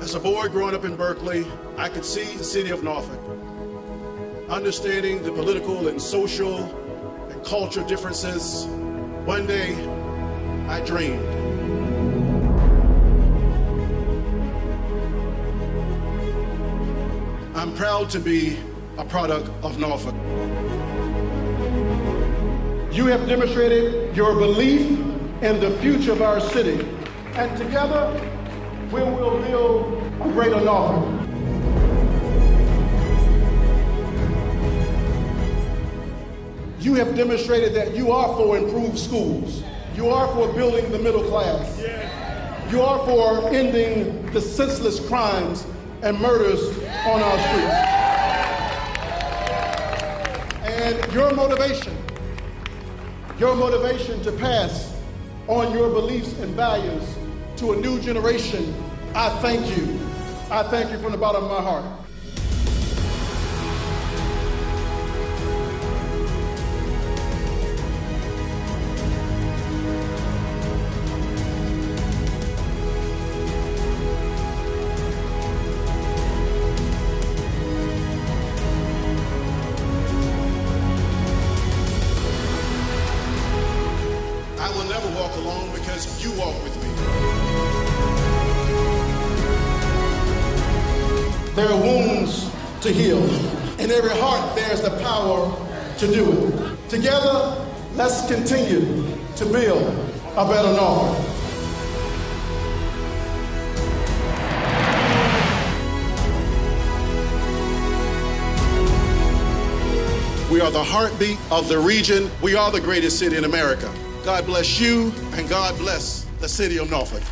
As a boy growing up in Berkeley, I could see the city of Norfolk, understanding the political and social and cultural differences. One day, I dreamed. I'm proud to be a product of Norfolk. You have demonstrated your belief in the future of our city, and together, we will build a greater Norfolk. You have demonstrated that you are for improved schools. You are for building the middle class. You are for ending the senseless crimes and murders on our streets. And your motivation to pass on your beliefs and values to a new generation, I thank you. I thank you from the bottom of my heart. I will never walk alone because you walk with me. There are wounds to heal. In every heart, there's the power to do it. Together, let's continue to build a better Norfolk. We are the heartbeat of the region. We are the greatest city in America. God bless you, and God bless the city of Norfolk.